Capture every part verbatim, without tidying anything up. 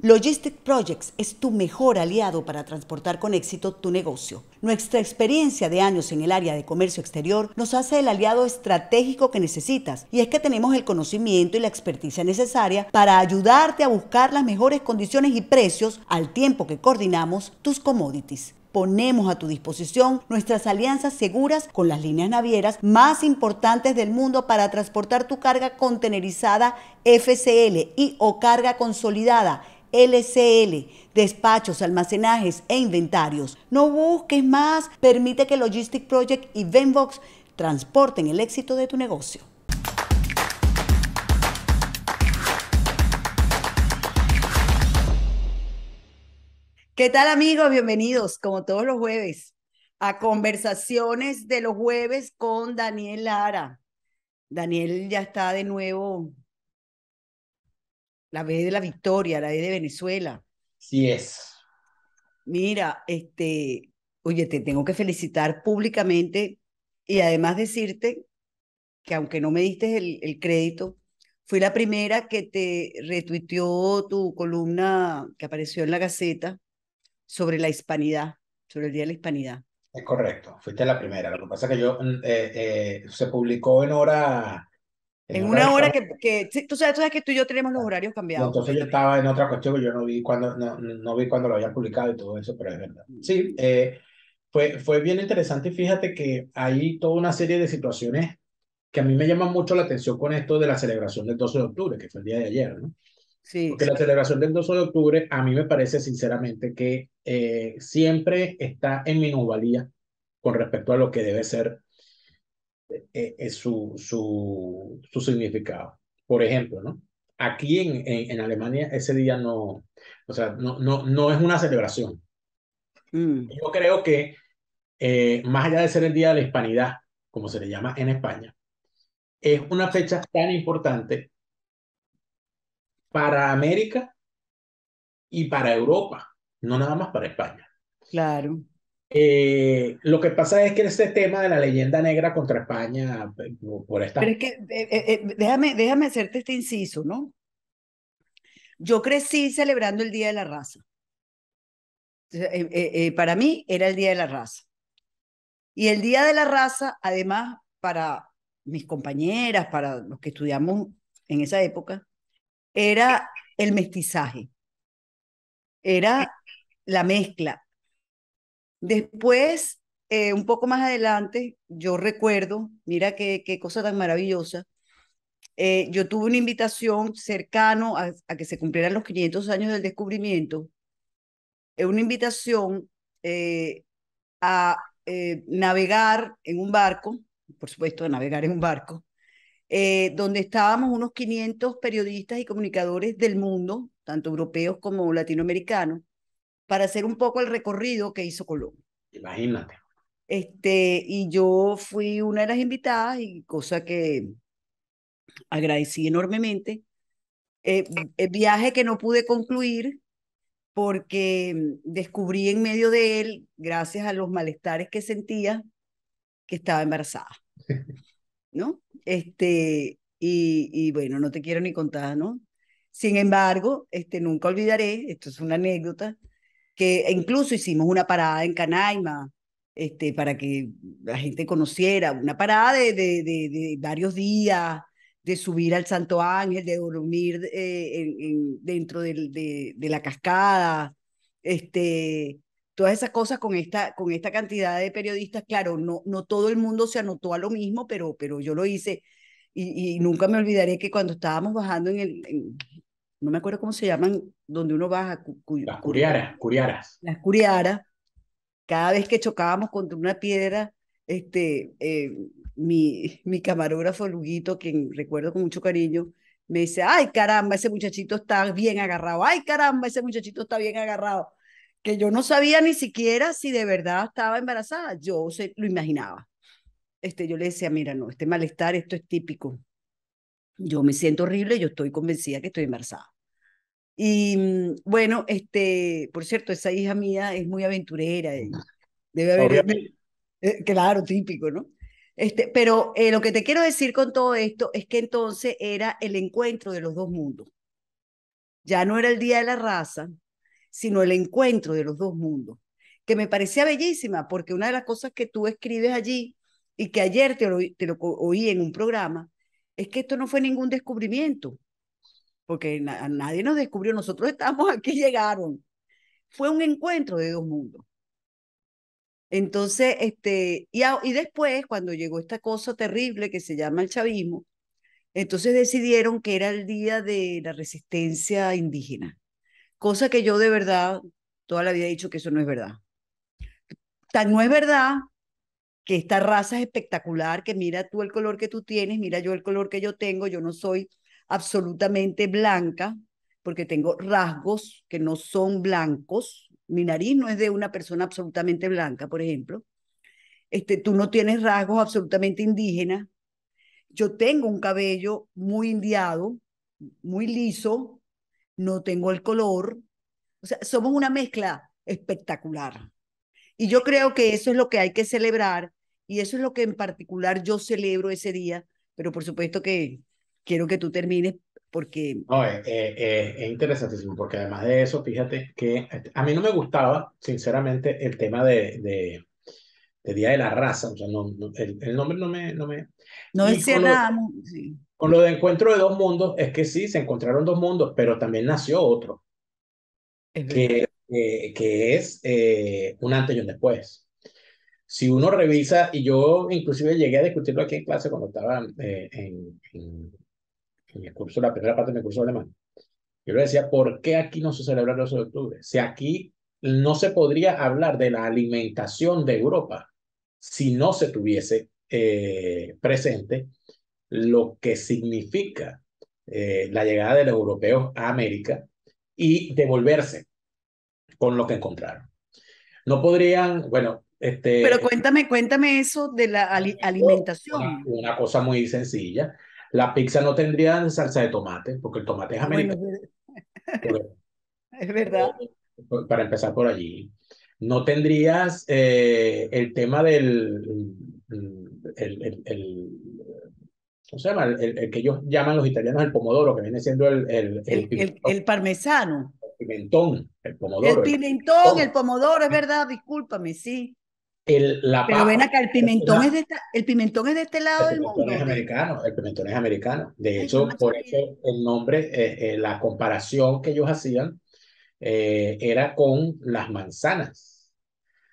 Logistic Projects es tu mejor aliado para transportar con éxito tu negocio. Nuestra experiencia de años en el área de comercio exterior nos hace el aliado estratégico que necesitas, y es que tenemos el conocimiento y la experticia necesaria para ayudarte a buscar las mejores condiciones y precios al tiempo que coordinamos tus commodities. Ponemos a tu disposición nuestras alianzas seguras con las líneas navieras más importantes del mundo para transportar tu carga contenerizada F C L y o carga consolidada L C L, despachos, almacenajes e inventarios. No busques más, permite que Logistic Project y Venbox transporten el éxito de tu negocio. ¿Qué tal, amigos? Bienvenidos, como todos los jueves, a Conversaciones de los Jueves con Daniel Lara. Daniel ya está de nuevo, la vez de la victoria, la vez de Venezuela. Sí es. Mira, este, oye, te tengo que felicitar públicamente y además decirte que aunque no me diste el, el crédito, fui la primera que te retuiteó tu columna que apareció en la Gaceta sobre la hispanidad, sobre el Día de la Hispanidad. Es correcto, fuiste la primera. Lo que pasa es que yo, eh, eh, se publicó en hora... En, en hora una hora que, que, que... Tú sabes, tú sabes que tú y yo tenemos los horarios cambiados. Entonces yo estaba en otra cuestión que yo no vi cuando, no, no vi cuando lo habían publicado y todo eso, pero es verdad. Sí, eh, fue, fue bien interesante, y fíjate que hay toda una serie de situaciones que a mí me llaman mucho la atención con esto de la celebración del doce de octubre, que fue el día de ayer, ¿no? Sí, porque sí. La celebración del doce de octubre a mí me parece sinceramente que eh, siempre está en minusvalía con respecto a lo que debe ser eh, eh, su, su, su significado. Por ejemplo, ¿no? Aquí en, en, en Alemania ese día no, o sea, no, no, no es una celebración. Mm. Yo creo que eh, más allá de ser el Día de la Hispanidad, como se le llama en España, es una fecha tan importante para América y para Europa, no nada más para España. Claro. Eh, lo que pasa es que ese tema de la leyenda negra contra España, por esta... Pero es que, eh, eh, déjame, déjame hacerte este inciso, ¿no? Yo crecí celebrando el Día de la Raza. Eh, eh, eh, para mí era el Día de la Raza. Y el Día de la Raza, además, para mis compañeras, para los que estudiamos en esa época, era el mestizaje, era la mezcla. Después, eh, un poco más adelante, yo recuerdo, mira qué, qué cosa tan maravillosa, eh, yo tuve una invitación cercano a, a que se cumplieran los quinientos años del descubrimiento, eh, una invitación eh, a eh, navegar en un barco, por supuesto, a navegar en un barco, Eh, donde estábamos unos quinientos periodistas y comunicadores del mundo, tanto europeos como latinoamericanos, para hacer un poco el recorrido que hizo Colón. Imagínate. Este, y yo fui una de las invitadas, y cosa que agradecí enormemente. Eh, el viaje que no pude concluir porque descubrí en medio de él, gracias a los malestares que sentía, que estaba embarazada. ¿No? Este, y, y bueno, no te quiero ni contar, ¿no? Sin embargo, este, nunca olvidaré, esto es una anécdota, que incluso hicimos una parada en Canaima, este, para que la gente conociera, una parada de, de, de, de varios días, de subir al Santo Ángel, de dormir eh, en, en, dentro del, de, de la cascada, este... Todas esas cosas con esta, con esta cantidad de periodistas. Claro, no, no todo el mundo se anotó a lo mismo, pero, pero yo lo hice. Y, y nunca me olvidaré que cuando estábamos bajando en el... En, no me acuerdo cómo se llaman, donde uno baja. Cu, cu, las curiaras, curiaras. Las curiaras. Cada vez que chocábamos contra una piedra, este, eh, mi, mi camarógrafo Luguito, quien recuerdo con mucho cariño, me dice, ¡ay, caramba, ese muchachito está bien agarrado! ¡Ay, caramba, ese muchachito está bien agarrado! Que yo no sabía ni siquiera si de verdad estaba embarazada, yo se, lo imaginaba. Este, yo le decía, mira, no, este malestar, esto es típico. Yo me siento horrible, yo estoy convencida que estoy embarazada. Y bueno, este, por cierto, esa hija mía es muy aventurera. Debe haber... Eh, claro, típico, ¿no? Este, pero eh, lo que te quiero decir con todo esto es que entonces era el encuentro de los dos mundos. ya no era el Día de la Raza, sino el encuentro de los dos mundos, que me parecía bellísima, porque una de las cosas que tú escribes allí, y que ayer te lo, te lo oí en un programa, es que esto no fue ningún descubrimiento, porque na- nadie nos descubrió, nosotros estamos aquí, llegaron. Fue un encuentro de dos mundos. Entonces, este, y, a, y después, cuando llegó esta cosa terrible que se llama el chavismo, entonces decidieron que era el día de la resistencia indígena, cosa que yo de verdad toda la vida he dicho que eso no es verdad. Tan no es verdad que esta raza es espectacular, que mira tú el color que tú tienes, mira yo el color que yo tengo, yo no soy absolutamente blanca, porque tengo rasgos que no son blancos, mi nariz no es de una persona absolutamente blanca, por ejemplo, este, tú no tienes rasgos absolutamente indígenas, yo tengo un cabello muy indiado, muy liso, no tengo el color, o sea, somos una mezcla espectacular. Y yo creo que eso es lo que hay que celebrar, y eso es lo que en particular yo celebro ese día, pero por supuesto que quiero que tú termines, porque... No, es, es, es interesantísimo, porque además de eso, fíjate que a mí no me gustaba, sinceramente, el tema de, de, de Día de la Raza, o sea, no, no, el, el nombre no me... No, me, no encerramos. Con, sí. Con lo de encuentro de dos mundos, es que sí, se encontraron dos mundos, pero también nació otro, es que, eh, que es eh, un antes y un después. Si uno revisa, y yo inclusive llegué a discutirlo aquí en clase cuando estaba eh, en... en en mi curso, la primera parte de mi curso de alemán, yo le decía, ¿por qué aquí no se celebra el ocho de octubre? Si aquí no se podría hablar de la alimentación de Europa si no se tuviese eh, presente lo que significa eh, la llegada de los europeos a América y devolverse con lo que encontraron. No podrían, bueno... Este, Pero cuéntame, cuéntame eso de la al- alimentación. Una, una cosa muy sencilla. La pizza no tendría salsa de tomate, porque el tomate es americano. Bueno, es verdad. Para empezar por allí. No tendrías eh, el tema del... El, el, el, ¿Cómo se llama? El, el, el que ellos llaman los italianos el pomodoro, que viene siendo el... El, el, el, el, el parmesano. El pimentón, el pomodoro. El pimentón, el, el pomodoro, es verdad, discúlpame, sí. El, la Pero papa, ven acá, el pimentón, es de esta, el pimentón es de este lado del mundo. Es americano, el pimentón es americano. De hecho, Ay, por eso el nombre, eh, eh, la comparación que ellos hacían eh, era con las manzanas.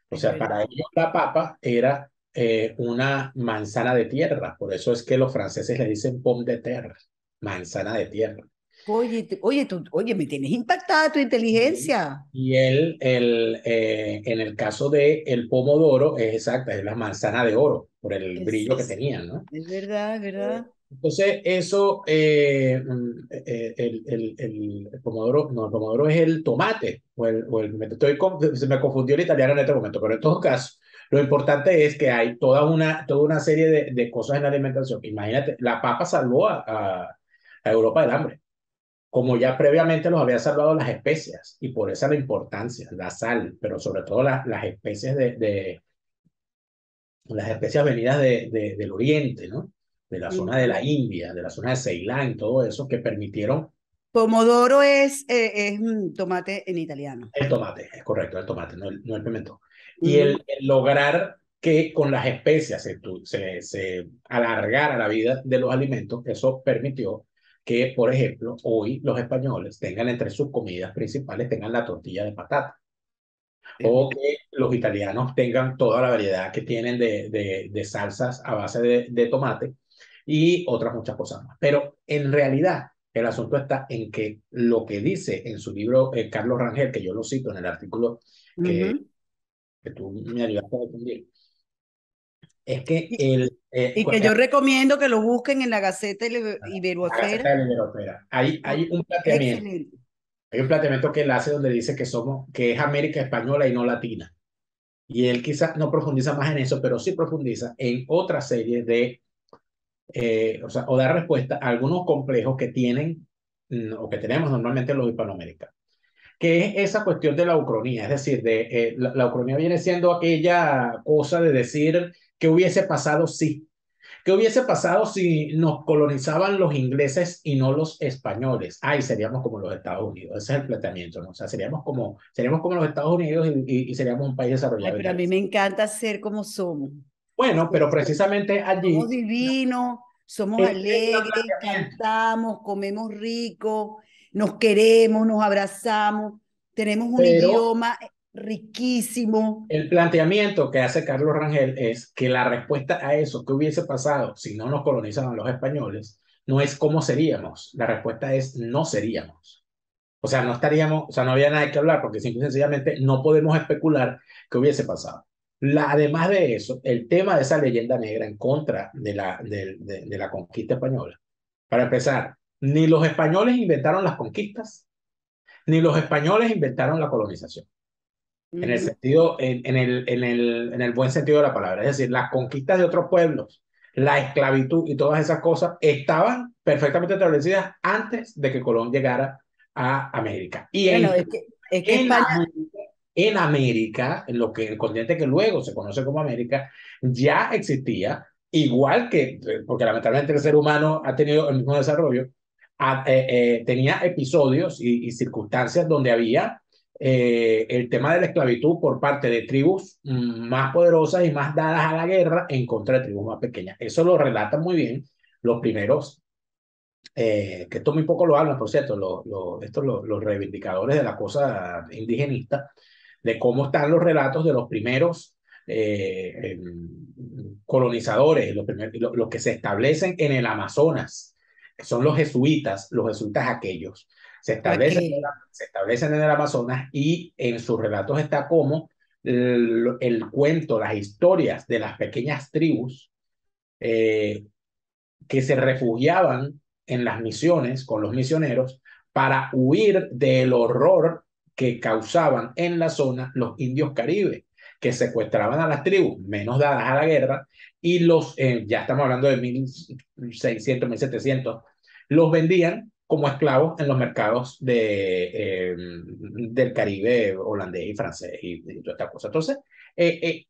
O sea, para ellos la papa era eh, una manzana de tierra. Por eso es que los franceses le dicen pomme de terre, manzana de tierra. Oye, te, oye, tú, oye, me tienes impactada tu inteligencia. Y él, el, eh, en el caso del pomodoro, es exacta, es la manzana de oro, por el es, brillo que tenían, ¿no? Es verdad, es verdad. Entonces, eso, eh, el, el, el, el pomodoro, no, el pomodoro es el tomate, o el, o el, estoy con, se me confundió el italiano en este momento, pero en todo caso, lo importante es que hay toda una, toda una serie de, de cosas en la alimentación. Imagínate, la papa salvó a, a, a Europa del hambre, como ya previamente los había salvado las especias, y por esa la importancia, la sal, pero sobre todo la, las especies de, de las especies venidas de, de, del oriente, ¿no? De la zona de la India, de la zona de Ceilán, todo eso que permitieron. Pomodoro es, eh, es tomate en italiano. El tomate, es correcto, el tomate, no el, no el pimentón. Mm. Y el, el lograr que con las especias se, se, se alargara la vida de los alimentos, eso permitió que, por ejemplo, hoy los españoles tengan entre sus comidas principales, tengan la tortilla de patata. O que los italianos tengan toda la variedad que tienen de, de, de salsas a base de, de tomate y otras muchas cosas más. Pero en realidad el asunto está en que lo que dice en su libro eh, Carlos Rangel, que yo lo cito en el artículo que, uh-huh. que tú me ayudaste a defender, es que el... Eh, y que yo recomiendo que lo busquen en la Gaceta Iberoamérica. Hay, hay un planteamiento. Excelente. Hay un planteamiento que él hace donde dice que somos, que es América española y no latina. Y él quizás no profundiza más en eso, pero sí profundiza en otra serie de, eh, o sea, o dar respuesta a algunos complejos que tienen, o que tenemos normalmente los hispanoamericanos, que es esa cuestión de la ucronía, es decir, de, eh, la, la ucronía viene siendo aquella cosa de decir qué hubiese pasado si, ¿Qué hubiese pasado si nos colonizaban los ingleses y no los españoles? Ay, seríamos como los Estados Unidos. Ese es el planteamiento, ¿no? O sea, seríamos como, seríamos como los Estados Unidos y, y, y seríamos un país desarrollado. Ay, pero a mí me encanta ser como somos. Bueno, pero precisamente allí... Somos divinos, somos alegres, cantamos, comemos rico, nos queremos, nos abrazamos, tenemos un pero, idioma... riquísimo. El planteamiento que hace Carlos Rangel es que la respuesta a eso, que hubiese pasado si no nos colonizaron los españoles, no es cómo seríamos, la respuesta es no seríamos. O sea, no estaríamos, o sea, no había nada que hablar porque simple y sencillamente no podemos especular qué hubiese pasado. La, además de eso, el tema de esa leyenda negra en contra de la, de, de, de la conquista española. Para empezar, ni los españoles inventaron las conquistas, ni los españoles inventaron la colonización. En el, sentido, en, en, el, en, el, en el buen sentido de la palabra. Es decir, las conquistas de otros pueblos, la esclavitud y todas esas cosas estaban perfectamente establecidas antes de que Colón llegara a América. Y bueno, en, es que, es que en, España... América, en América, en lo que el continente que luego se conoce como América, ya existía, igual que, porque lamentablemente el ser humano ha tenido el mismo desarrollo, a, eh, eh, tenía episodios y, y circunstancias donde había... Eh, el tema de la esclavitud por parte de tribus más poderosas y más dadas a la guerra en contra de tribus más pequeñas. Eso lo relatan muy bien los primeros, eh, que esto muy poco lo hablan, por cierto, lo, lo, estos lo, los reivindicadores de la cosa indigenista, de cómo están los relatos de los primeros eh, eh, colonizadores, los, primer, lo, los que se establecen en el Amazonas, que son los jesuitas, los jesuitas aquellos. Se establecen, en el, se establecen en el Amazonas y en sus relatos está como el, el cuento, las historias de las pequeñas tribus eh, que se refugiaban en las misiones con los misioneros para huir del horror que causaban en la zona los indios caribes, que secuestraban a las tribus menos dadas a la guerra y los, eh, ya estamos hablando de mil seiscientos, mil setecientos, los vendían como esclavos en los mercados de, eh, del Caribe holandés y francés y, y toda esta cosa. Entonces, eh, eh,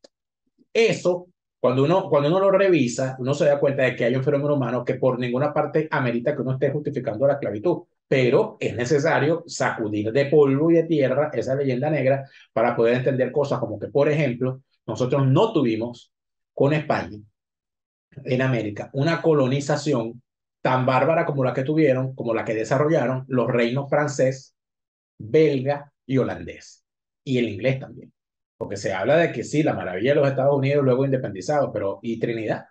eso, cuando uno, cuando uno lo revisa, uno se da cuenta de que hay un fenómeno humano que por ninguna parte amerita que uno esté justificando la esclavitud, pero es necesario sacudir de polvo y de tierra esa leyenda negra para poder entender cosas como que, por ejemplo, nosotros no tuvimos con España en América una colonización tan bárbara como la que tuvieron, como la que desarrollaron los reinos francés, belga y holandés. Y el inglés también. Porque se habla de que sí, la maravilla de los Estados Unidos luego independizados, pero ¿y Trinidad?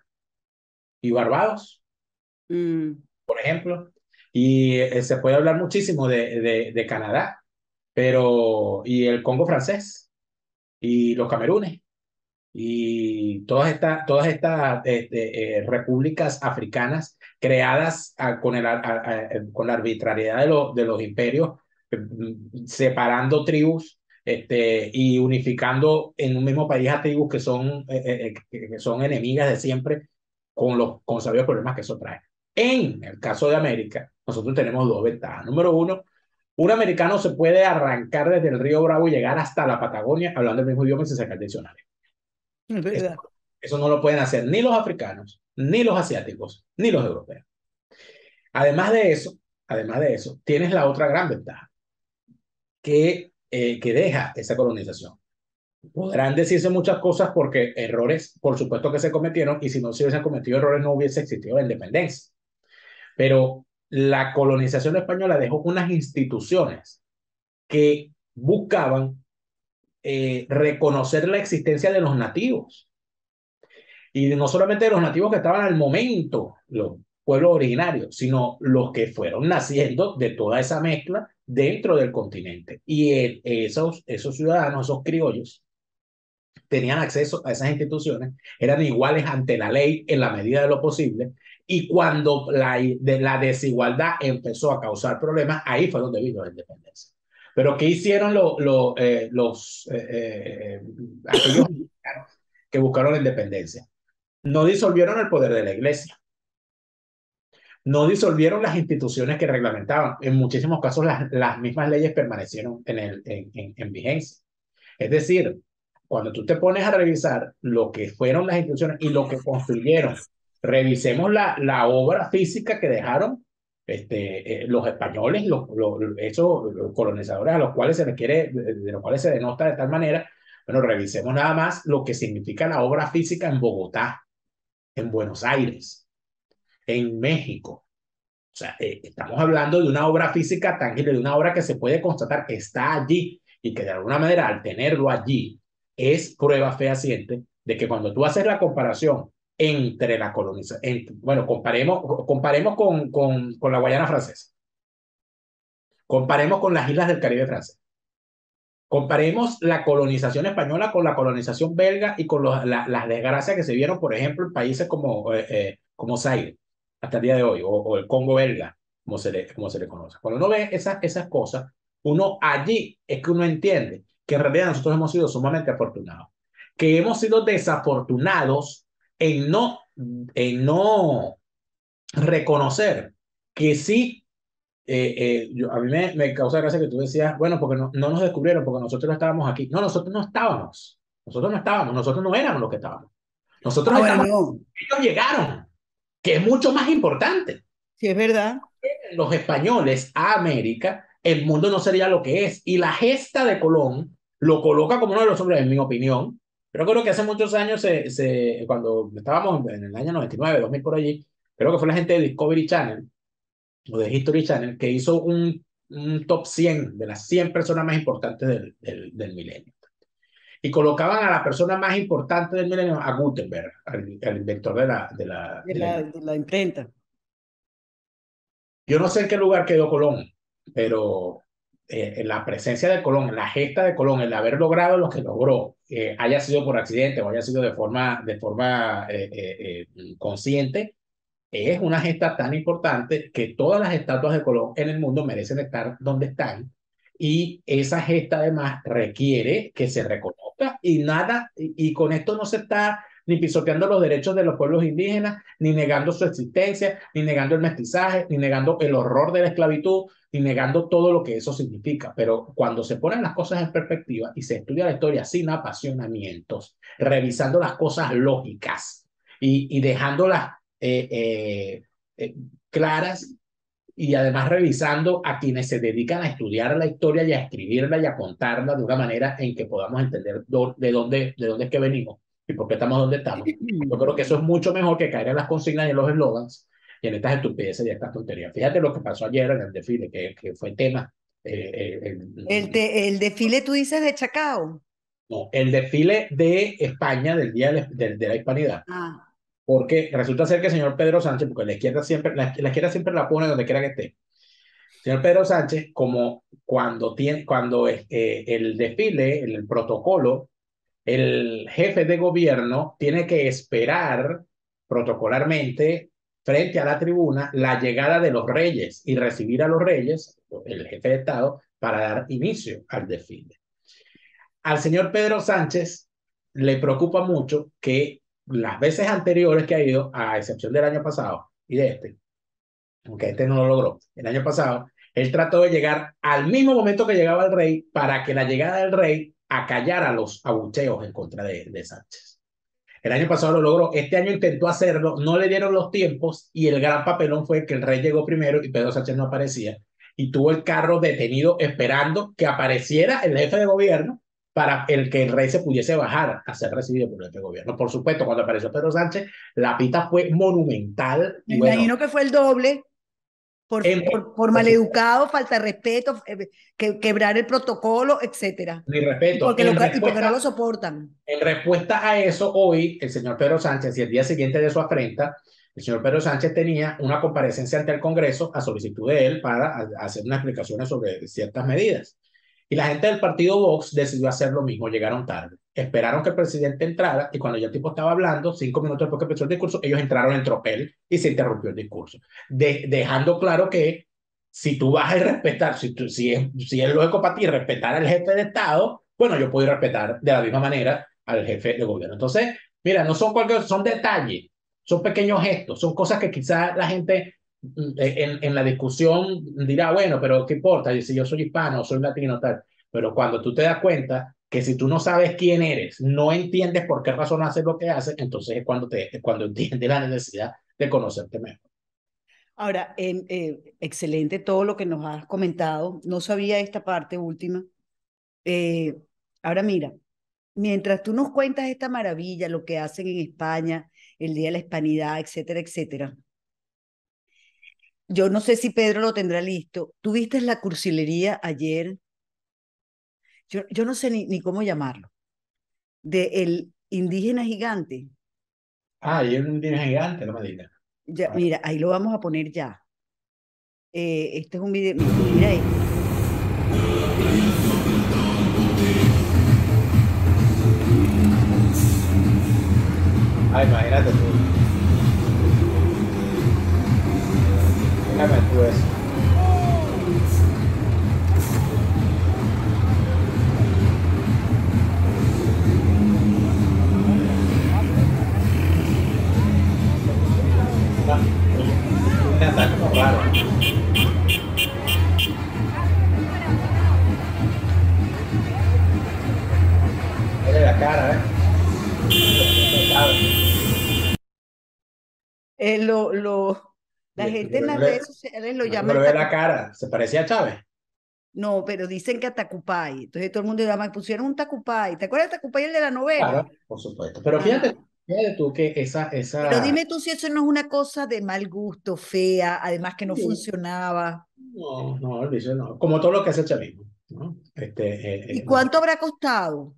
¿Y Barbados? Mm. Por ejemplo. Y eh, se puede hablar muchísimo de, de, de Canadá, pero ¿y el Congo francés? ¿Y los Camerunes? Y todas estas todas estas eh, eh, repúblicas africanas creadas a, con, el, a, a, con la arbitrariedad de, lo, de los imperios, eh, separando tribus este, y unificando en un mismo país a tribus que son, eh, eh, que son enemigas de siempre con los consabidos problemas que eso trae. En el caso de América, nosotros tenemos dos ventajas. Número uno, un americano se puede arrancar desde el río Bravo y llegar hasta la Patagonia hablando el mismo idioma y sin sacar diccionario. Eso, eso no lo pueden hacer ni los africanos, ni los asiáticos, ni los europeos. Además de eso, además de eso, tienes la otra gran ventaja que, eh, que deja esa colonización. Podrán decirse muchas cosas porque errores, por supuesto que se cometieron, y si no se hubiesen cometido errores no hubiese existido la independencia. Pero la colonización española dejó unas instituciones que buscaban Eh, reconocer la existencia de los nativos. Y no solamente de los nativos que estaban al momento, los pueblos originarios, sino los que fueron naciendo de toda esa mezcla dentro del continente. Y el, esos, esos ciudadanos, esos criollos, tenían acceso a esas instituciones, eran iguales ante la ley en la medida de lo posible. Y cuando la, de la desigualdad empezó a causar problemas, ahí fue donde vino la independencia. Pero ¿qué hicieron lo, lo, eh, los eh, eh, aquellos que buscaron la independencia? No disolvieron el poder de la iglesia. No disolvieron las instituciones que reglamentaban. En muchísimos casos las, las mismas leyes permanecieron en, el, en, en, en vigencia. Es decir, cuando tú te pones a revisar lo que fueron las instituciones y lo que construyeron revisemos la, la obra física que dejaron este, eh, los españoles, los, los, esos colonizadores a los cuales se requiere, de los cuales se denota de tal manera. Bueno, revisemos nada más lo que significa la obra física en Bogotá, en Buenos Aires, en México. O sea, eh, estamos hablando de una obra física tangible, de una obra que se puede constatar que está allí y que de alguna manera al tenerlo allí es prueba fehaciente de que cuando tú haces la comparación entre la colonización, en, bueno, comparemos, comparemos con, con, con la Guayana francesa, comparemos con las islas del Caribe francés, comparemos la colonización española con la colonización belga y con los, la, las desgracias que se vieron, por ejemplo, en países como, eh, eh, como Zaire, hasta el día de hoy, o, o el Congo belga, como se le, como se le conoce. Cuando uno ve esas, esas cosas, uno allí es que uno entiende que en realidad nosotros hemos sido sumamente afortunados, que hemos sido desafortunados en no, en no reconocer que sí. Eh, eh, yo, a mí me, me causa gracia que tú decías, bueno, porque no, no nos descubrieron, porque nosotros no estábamos aquí. No, nosotros no estábamos. Nosotros no estábamos. Nosotros no éramos los que estábamos. Nosotros Ahora estábamos. No. Ellos llegaron, que es mucho más importante. Sí, es verdad. Los españoles a América, el mundo no sería lo que es. Y la gesta de Colón lo coloca como uno de los hombres, en mi opinión. Pero creo que hace muchos años, se, se, cuando estábamos en el año noventa y nueve, dos mil por allí, creo que fue la gente de Discovery Channel, o de History Channel, que hizo un, un top cien de las cien personas más importantes del, del, del milenio. Y colocaban a la persona más importante del milenio, a Gutenberg, al, al inventor de la, de, la, de, la, de la imprenta. Yo no sé en qué lugar quedó Colón, pero eh, en la presencia de Colón, la gesta de Colón, el haber logrado lo que logró, eh, haya sido por accidente o haya sido de forma, de forma eh, eh, eh, consciente, es una gesta tan importante que todas las estatuas de Colón en el mundo merecen estar donde están, y esa gesta además requiere que se reconozca, y nada, y, y con esto no se está ni pisoteando los derechos de los pueblos indígenas, ni negando su existencia, ni negando el mestizaje, ni negando el horror de la esclavitud, ni negando todo lo que eso significa. Pero cuando se ponen las cosas en perspectiva y se estudia la historia sin apasionamientos, revisando las cosas lógicas y, y dejándolas Eh, eh, eh, claras, y además revisando a quienes se dedican a estudiar la historia y a escribirla y a contarla de una manera en que podamos entender do, de, dónde, de dónde es que venimos y por qué estamos donde estamos. Yo creo que eso es mucho mejor que caer en las consignas y en los eslogans y en estas estupideces y estas tonterías. Fíjate lo que pasó ayer en el desfile, que, que fue tema. Eh, eh, el, el, de, ¿El desfile tú dices de Chacao? No, el desfile de España del Día de, de, de la Hispanidad. Ah. Porque resulta ser que el señor Pedro Sánchez, porque la izquierda siempre la, la izquierda siempre la pone donde quiera que esté. Señor Pedro Sánchez, como cuando tiene, cuando eh, el desfile, el, el protocolo, el jefe de gobierno tiene que esperar protocolarmente frente a la tribuna la llegada de los reyes y recibir a los reyes, el jefe de Estado, para dar inicio al desfile. Al señor Pedro Sánchez le preocupa mucho que las veces anteriores que ha ido, a excepción del año pasado y de este, aunque este no lo logró, el año pasado, él trató de llegar al mismo momento que llegaba el rey para que la llegada del rey acallara los abucheos en contra de, de Sánchez. El año pasado lo logró, este año intentó hacerlo, no le dieron los tiempos, y el gran papelón fue que el rey llegó primero y Pedro Sánchez no aparecía, y tuvo el carro detenido esperando que apareciera el jefe de gobierno para el que el rey se pudiese bajar a ser recibido por este gobierno. Por supuesto, cuando apareció Pedro Sánchez, la pita fue monumental. Me bueno, imagino que fue el doble, por, en, por, por maleducado, falta de respeto, que, quebrar el protocolo, etcétera. Ni respeto. Y porque, en lo, respuesta, y porque no lo soportan. En respuesta a eso, hoy, el señor Pedro Sánchez, y el día siguiente de su afrenta, el señor Pedro Sánchez tenía una comparecencia ante el Congreso a solicitud de él para hacer unas explicaciones sobre ciertas medidas. Y la gente del partido Vox decidió hacer lo mismo, llegaron tarde. Esperaron que el presidente entrara, y cuando ya el tipo estaba hablando, cinco minutos después que empezó el discurso, ellos entraron en tropel y se interrumpió el discurso. De, dejando claro que si tú vas a respetar, si, tú, si, es, si es lógico para ti respetar al jefe de Estado, bueno, yo puedo respetar de la misma manera al jefe de gobierno. Entonces, mira, no son cualquier, son detalles, son pequeños gestos, son cosas que quizás la gente... En, en la discusión dirá, bueno, pero ¿qué importa? Si yo soy hispano, soy latino, tal. Pero cuando tú te das cuenta que si tú no sabes quién eres, no entiendes por qué razón haces lo que haces, entonces es cuando, te, cuando entiendes la necesidad de conocerte mejor. Ahora, eh, eh, excelente todo lo que nos has comentado. No sabía esta parte última. Eh, ahora mira, mientras tú nos cuentas esta maravilla, lo que hacen en España, el Día de la Hispanidad, etcétera, etcétera, yo no sé si Pedro lo tendrá listo. ¿Tú viste la cursilería ayer? Yo, yo no sé ni, ni cómo llamarlo. De el indígena gigante. Ah, y el indígena gigante, no me digas. Ya, mira, ahí lo vamos a poner ya. Eh, este es un video. Mira ahí. Ah, imagínate tú. Déjame tú eso. Está como raro. Mira la cara, ¿eh? eh lo, lo, la gente en las redes sociales lo llama. Pero ve la cara, ¿se parecía a Chávez? No, pero dicen que a Tacupai. Entonces todo el mundo llama, pusieron un Tacupai. ¿Te acuerdas de Tacupai, el de la novela? Claro, por supuesto. Pero fíjate. Fíjate tú que esa, esa... Pero dime tú si eso no es una cosa de mal gusto, fea, además que no sí. funcionaba. No, no, olvídese, no. Como todo lo que hace el chavismo, ¿no? Este, eh, ¿Y eh, cuánto no. habrá costado?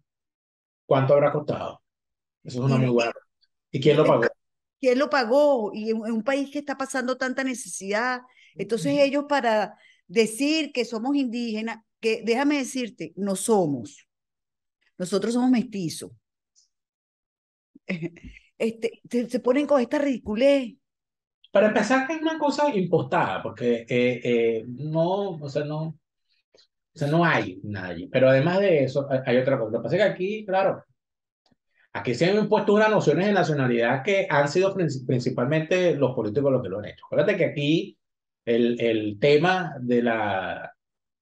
¿Cuánto habrá costado? Eso es una muy buena pregunta. ¿Y quién lo pagó? ¿Quién lo pagó? Y en, en un país que está pasando tanta necesidad. Entonces mm. ellos, para decir que somos indígenas, que déjame decirte, no somos. Nosotros somos mestizos. Este, se ponen con esta ridiculez. Para empezar, que es una cosa impostada, porque eh, eh, no, o sea, no, o sea, no hay nadie. Pero además de eso, hay otra cosa. Lo que pasa es que aquí, claro, aquí se han impuesto unas nociones de nacionalidad que han sido principalmente los políticos los que lo han hecho. Acuérdate que aquí el, el tema de la,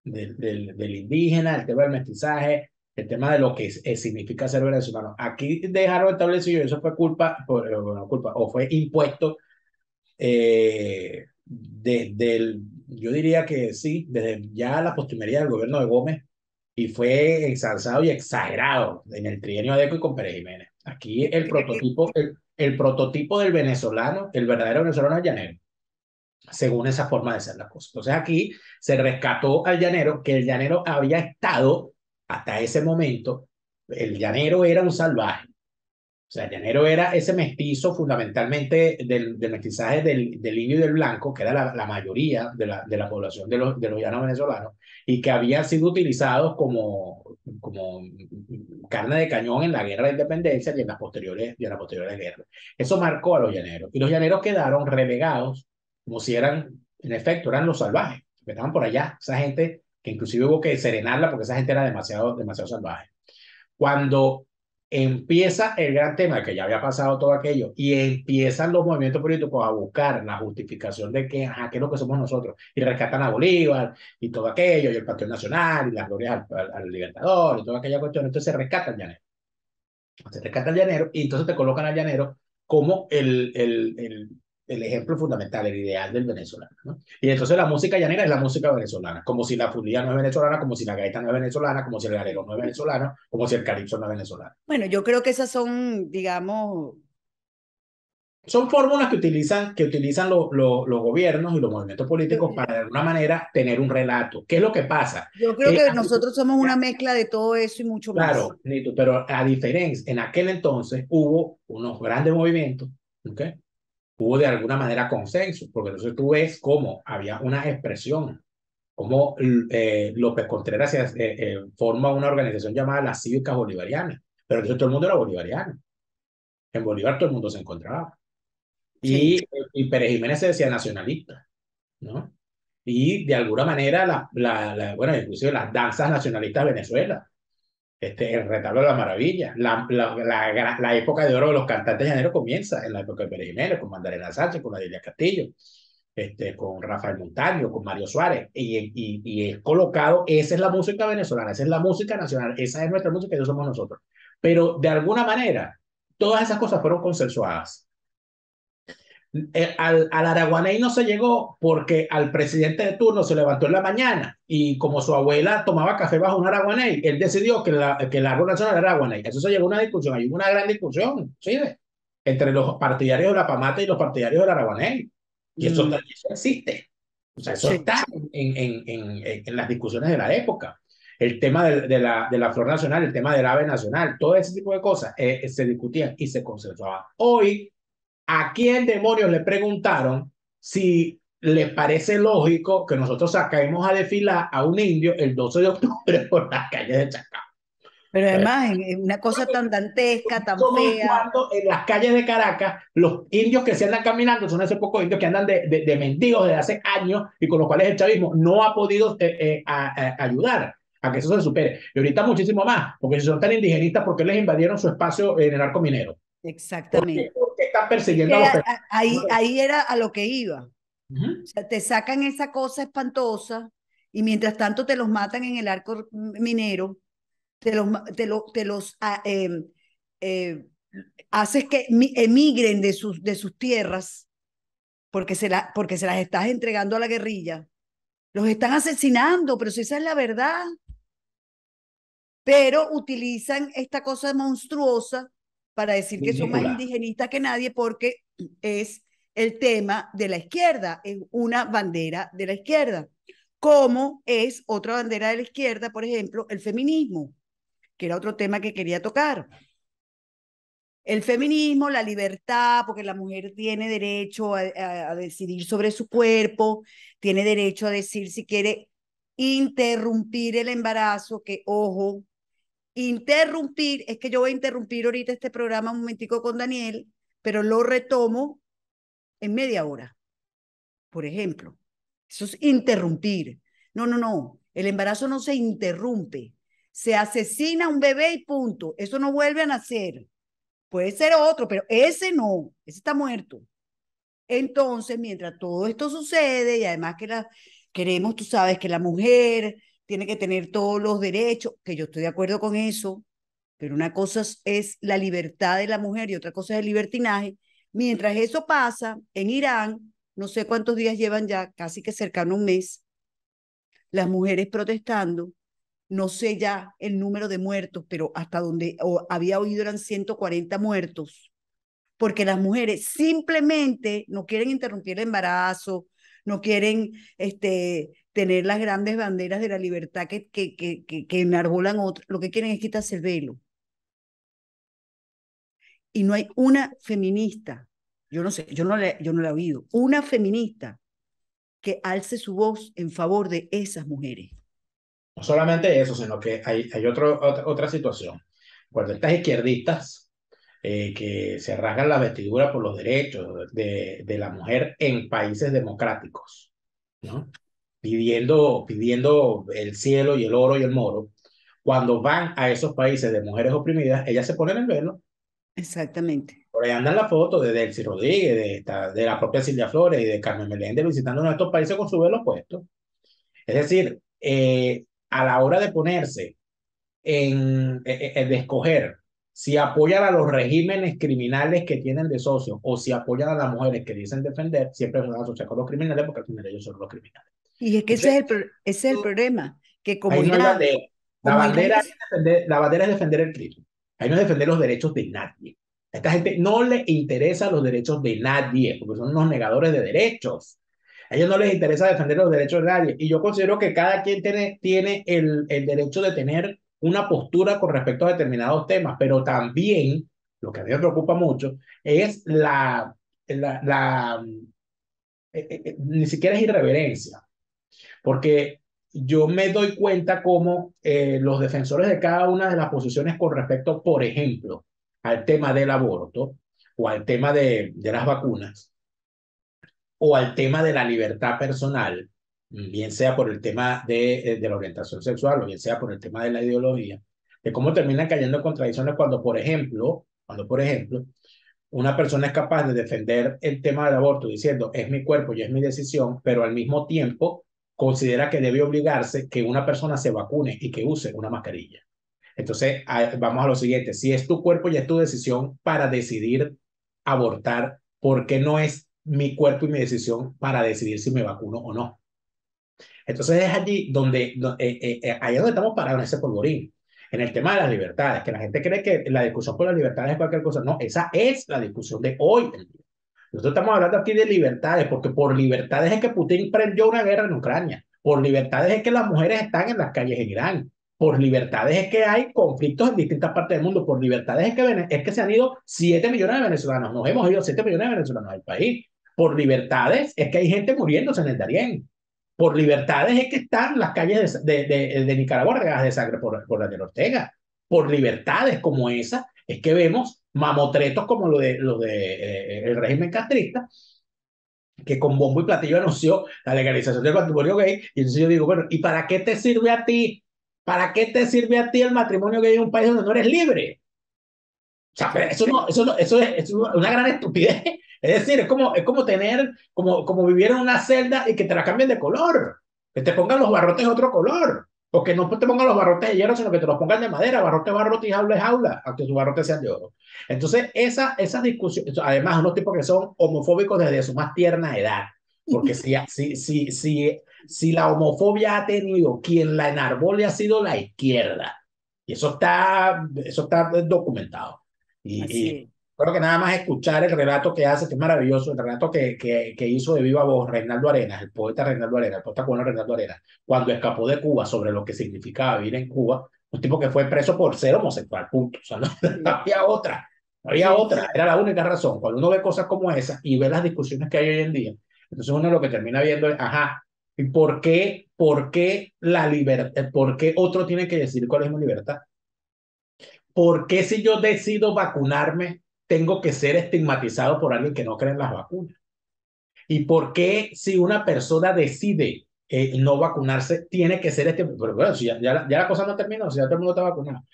de, del, del indígena, el tema del mestizaje, el tema de lo que significa ser venezolano. Aquí dejaron establecido, eso fue culpa, por, bueno, culpa o fue impuesto, eh, de, del, yo diría que sí, desde ya la postumería del gobierno de Gómez, y fue ensalzado y exagerado en el trienio Adeco y con Pérez Jiménez. Aquí el prototipo, el, el prototipo del venezolano, el verdadero venezolano es llanero, según esa forma de hacer las cosas. Entonces aquí se rescató al llanero, que el llanero había estado... Hasta ese momento, el llanero era un salvaje. O sea, el llanero era ese mestizo fundamentalmente del, del mestizaje del, del indio y del blanco, que era la, la mayoría de la, de la población de los, de los llanos venezolanos, y que habían sido utilizados como, como carne de cañón en la guerra de independencia y en las posteriores, y en las posteriores guerras. Eso marcó a los llaneros. Y los llaneros quedaron relegados, como si eran, en efecto, eran los salvajes, que estaban por allá, esa gente... que inclusive hubo que serenarla porque esa gente era demasiado, demasiado salvaje. Cuando empieza el gran tema, que ya había pasado todo aquello, y empiezan los movimientos políticos a buscar la justificación de que, ajá, ¿qué es lo que somos nosotros? Y rescatan a Bolívar, y todo aquello, y el Partido Nacional, y las glorias al, al, al Libertador, y toda aquella cuestión. Entonces se rescata el llanero. Se rescata el llanero, y entonces te colocan al llanero como el... el, el el ejemplo fundamental, el ideal del venezolano, ¿no? Y entonces la música llanera es la música venezolana, como si la fulía no es venezolana, como si la gaita no es venezolana, como si el galero no es venezolano, como si el calipso no es venezolano. Bueno, yo creo que esas son, digamos... Son fórmulas que utilizan, que utilizan lo, lo, los gobiernos y los movimientos políticos sí. para de alguna manera tener un relato. ¿Qué es lo que pasa? Yo creo eh, que nosotros somos una mezcla de todo eso y mucho más. Claro, pero a diferencia, en aquel entonces hubo unos grandes movimientos, ¿ok? Hubo de alguna manera consenso, porque entonces tú ves cómo había una expresión, cómo eh, López Contreras eh, eh, forma una organización llamada las Cívicas Bolivarianas, pero entonces todo el mundo era bolivariano. En Bolívar todo el mundo se encontraba. Y, sí. y Pérez Jiménez se decía nacionalista, ¿no? Y de alguna manera, la, la, la, bueno, inclusive las danzas nacionalistas de Venezuela, Este, el retablo de la maravilla, la, la, la, la época de oro de los cantantes llaneros comienza en la época de Pérez Jiménez, con Mandarina Sánchez, con Adelia Castillo, este, con Rafael Montaño, con Mario Suárez, y, y, y es colocado, esa es la música venezolana, esa es la música nacional, esa es nuestra música, eso somos nosotros. Pero de alguna manera, todas esas cosas fueron consensuadas. Al, al araguaney no se llegó porque al presidente de turno se levantó en la mañana y como su abuela tomaba café bajo un araguaney, él decidió que la, que el árbol nacional era araguaney. Eso se llegó a una discusión, hay una gran discusión, ¿sí? Entre los partidarios de la Pamata y los partidarios del araguaney. Y eso, mm. eso existe. O sea, eso sí. está en, en, en, en las discusiones de la época. El tema de, de, la, de la flor nacional, el tema del ave nacional, todo ese tipo de cosas eh, se discutían y se consensuaban. Hoy, ¿a quién demonios le preguntaron si les parece lógico que nosotros saquemos a desfilar a un indio el doce de octubre por las calles de Chacao? Pero además, ¿sabes? Una cosa tan dantesca, tan fea. En las calles de Caracas, los indios que se andan caminando son esos pocos indios que andan de, de, de mendigos desde hace años y con los cuales el chavismo no ha podido eh, eh, a, a ayudar a que eso se supere. Y ahorita muchísimo más, porque si son tan indigenistas, ¿por qué les invadieron su espacio en el arco minero? Exactamente. ¿Por qué están persiguiendo era, a los ahí, ahí era a lo que iba. Uh-huh. O sea, te sacan esa cosa espantosa y mientras tanto te los matan en el arco minero, te los, te los, te los eh, eh, haces que emigren de sus, de sus tierras porque se, la, porque se las estás entregando a la guerrilla. Los están asesinando, pero si esa es la verdad. Pero utilizan esta cosa monstruosa para decir que son más indigenistas que nadie porque es el tema de la izquierda, es una bandera de la izquierda. Como es otra bandera de la izquierda, por ejemplo, el feminismo, que era otro tema que quería tocar. El feminismo, la libertad, porque la mujer tiene derecho a, a, a decidir sobre su cuerpo, tiene derecho a decir si quiere interrumpir el embarazo, que ojo, interrumpir, es que yo voy a interrumpir ahorita este programa un momentico con Daniel, pero lo retomo en media hora, por ejemplo. Eso es interrumpir. No, no, no, el embarazo no se interrumpe, se asesina un bebé y punto, eso no vuelve a nacer, puede ser otro, pero ese no, ese está muerto. Entonces, mientras todo esto sucede, y además que la, queremos, tú sabes, que la mujer tiene que tener todos los derechos, que yo estoy de acuerdo con eso, pero una cosa es la libertad de la mujer y otra cosa es el libertinaje. Mientras eso pasa, en Irán, no sé cuántos días llevan ya, casi que cercano a un mes, las mujeres protestando, no sé ya el número de muertos, pero hasta donde había oído eran ciento cuarenta muertos, porque las mujeres simplemente no quieren interrumpir el embarazo, no quieren este, tener las grandes banderas de la libertad que, que, que, que, que enarbolan otros. Lo que quieren es quitarse el velo. Y no hay una feminista, yo no sé, yo no la, yo no la he oído, una feminista que alce su voz en favor de esas mujeres. No solamente eso, sino que hay, hay otro, otra, otra situación. Cuando estas izquierdistas eh, que se rasgan la vestidura por los derechos de, de la mujer en países democráticos, ¿no? Pidiendo, pidiendo el cielo y el oro y el moro, cuando van a esos países de mujeres oprimidas, ellas se ponen el velo. Exactamente. Por ahí andan las fotos de Delcy Rodríguez, de, esta, de la propia Cilia Flores y de Carmen Meléndez visitando a estos países con su velo puesto. Es decir, eh, a la hora de ponerse, en, en de escoger si apoyan a los regímenes criminales que tienen de socios o si apoyan a las mujeres que dicen defender, siempre se van a asociar con los criminales porque al final ellos son los criminales. Y es que Entonces, ese, es el, ese es el problema, que como no la, de, la, bandera es defender, la bandera es defender el crimen, ahí no es defender los derechos de nadie. A esta gente no le interesan los derechos de nadie, porque son unos negadores de derechos. A ellos no les interesa defender los derechos de nadie, y yo considero que cada quien tiene, tiene el, el derecho de tener una postura con respecto a determinados temas, pero también, lo que a mí me preocupa mucho, es la, la, la eh, eh, ni siquiera es irreverencia. Porque yo me doy cuenta cómo eh, los defensores de cada una de las posiciones con respecto, por ejemplo, al tema del aborto o al tema de, de las vacunas o al tema de la libertad personal, bien sea por el tema de, de la orientación sexual o bien sea por el tema de la ideología, de cómo terminan cayendo en contradicciones cuando, por ejemplo, cuando, por ejemplo, una persona es capaz de defender el tema del aborto diciendo es mi cuerpo y es mi decisión, pero al mismo tiempo considera que debe obligarse que una persona se vacune y que use una mascarilla. Entonces, vamos a lo siguiente. Si es tu cuerpo y es tu decisión para decidir abortar, ¿por qué no es mi cuerpo y mi decisión para decidir si me vacuno o no. Entonces es allí donde, donde eh, eh, allá donde estamos parados en ese polvorín, en el tema de las libertades, que la gente cree que la discusión por las libertades es cualquier cosa. No, esa es la discusión de hoy en día. Nosotros estamos hablando aquí de libertades, porque por libertades es que Putin prendió una guerra en Ucrania, por libertades es que las mujeres están en las calles en Irán, por libertades es que hay conflictos en distintas partes del mundo, por libertades es que, es que se han ido siete millones de venezolanos, nos hemos ido siete millones de venezolanos del país, por libertades es que hay gente muriéndose en el Darién, por libertades es que están las calles de, de, de, de Nicaragua regadas de sangre por, por Daniel Ortega, por libertades como esa es que vemos mamotretos como lo de, lo de eh, el régimen castrista, que con bombo y platillo anunció la legalización del matrimonio gay. Y entonces yo digo, bueno, ¿y para qué te sirve a ti? ¿Para qué te sirve a ti el matrimonio gay en un país donde no eres libre? O sea, eso, no, eso, no, eso, es, eso es una gran estupidez. Es decir, es como, es como tener, como, como vivir en una celda y que te la cambien de color, que te pongan los barrotes de otro color, o que no te pongan los barrotes de hierro, sino que te los pongan de madera, barrote, barrote y jaula, jaula, aunque sus barrotes sean de oro. Entonces, esa, esas discusiones, además, unos tipos que son homofóbicos desde su más tierna edad, porque si, si, si, si, si la homofobia ha tenido, quien la enarbole ha sido la izquierda, y eso está, eso está documentado. Y, y creo que nada más escuchar el relato que hace, que es maravilloso, el relato que, que, que hizo de viva voz Reinaldo Arenas, el poeta Reinaldo Arenas, el poeta cubano Reinaldo Arenas, cuando escapó de Cuba, sobre lo que significaba vivir en Cuba, un tipo que fue preso por ser homosexual, punto. O sea, no, no había otra, no había otra, era la única razón. Cuando uno ve cosas como esas y ve las discusiones que hay hoy en día, entonces uno lo que termina viendo es, ajá, ¿y por qué, por qué la libertad, por qué otro tiene que decir cuál es mi libertad? ¿Por qué si yo decido vacunarme tengo que ser estigmatizado por alguien que no cree en las vacunas? ¿Y por qué si una persona decide eh, no vacunarse tiene que ser estigmatizado? Pero bueno, si ya, ya, la, ya la cosa no terminó, si ya todo el mundo está vacunado.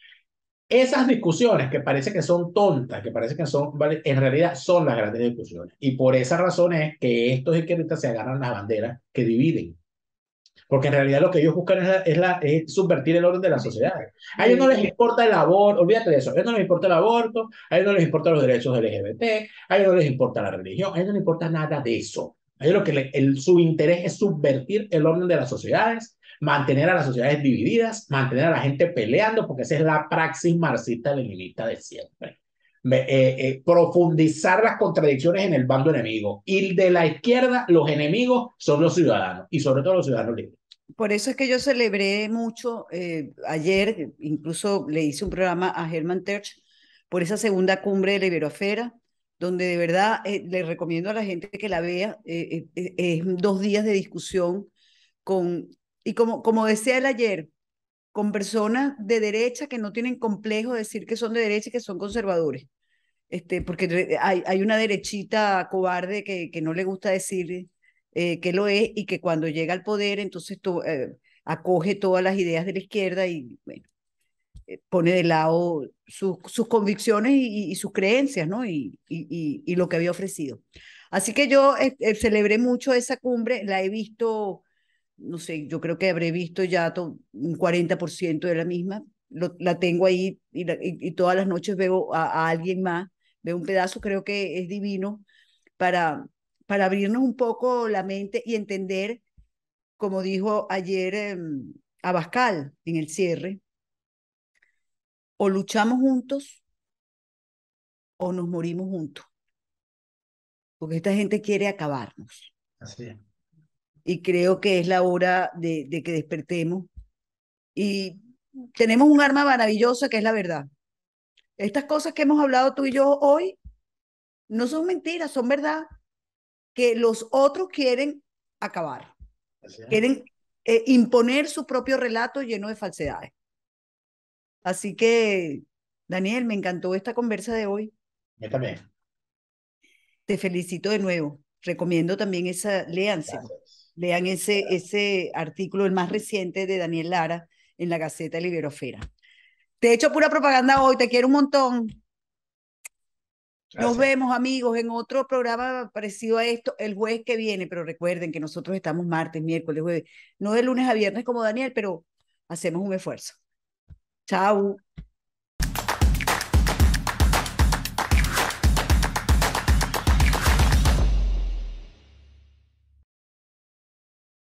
Esas discusiones que parece que son tontas, que parece que son, ¿vale? En realidad son las grandes discusiones. Y por esa razón es que estos izquierdistas se agarran las banderas que dividen. Porque en realidad lo que ellos buscan es, la, es, la, es subvertir el orden de la sociedad. A ellos no les importa el aborto, olvídate de eso, a ellos no les importa el aborto, a ellos no les importan los derechos L G B T, a ellos no les importa la religión, a ellos no les importa nada de eso. A ellos lo que le, el, su interés es subvertir el orden de las sociedades, mantener a las sociedades divididas, mantener a la gente peleando, porque esa es la praxis marxista-leninista de siempre. Eh, eh, profundizar las contradicciones en el bando enemigo. Y de la izquierda, los enemigos son los ciudadanos, y sobre todo los ciudadanos libres. Por eso es que yo celebré mucho eh, ayer, incluso le hice un programa a Germán Terzi por esa segunda cumbre de la Iberosfera, donde de verdad eh, le recomiendo a la gente que la vea. Es eh, eh, eh, dos días de discusión con, y como, como decía él ayer, con personas de derecha que no tienen complejo de decir que son de derecha y que son conservadores, este, porque hay, hay una derechita cobarde que, que no le gusta decir eh, que lo es, y que cuando llega al poder entonces to, eh, acoge todas las ideas de la izquierda y bueno, eh, pone de lado su, sus convicciones y, y sus creencias, ¿no? y, y, y, y lo que había ofrecido. Así que yo eh, celebré mucho esa cumbre, la he visto... no sé, yo creo que habré visto ya un cuarenta por ciento de la misma, lo, la tengo ahí y, la, y, y todas las noches veo a, a alguien más, veo un pedazo, creo que es divino para, para abrirnos un poco la mente y entender, como dijo ayer eh, Abascal en el cierre, o luchamos juntos o nos morimos juntos, porque esta gente quiere acabarnos. Así es. Y creo que es la hora de, de que despertemos. Y tenemos un arma maravillosa que es la verdad. Estas cosas que hemos hablado tú y yo hoy no son mentiras, son verdad, que los otros quieren acabar. Así es. Quieren eh, imponer su propio relato lleno de falsedades. Así que, Daniel, me encantó esta conversa de hoy. Yo también. Te felicito de nuevo. Recomiendo también esa, léanse. Gracias. Lean ese, ese artículo, el más reciente de Daniel Lara, en la Gaceta de la Iberosfera. Te he hecho pura propaganda hoy, te quiero un montón. Gracias. Nos vemos, amigos, en otro programa parecido a esto, el jueves que viene, pero recuerden que nosotros estamos martes, miércoles, jueves, no de lunes a viernes como Daniel, pero hacemos un esfuerzo. Chao.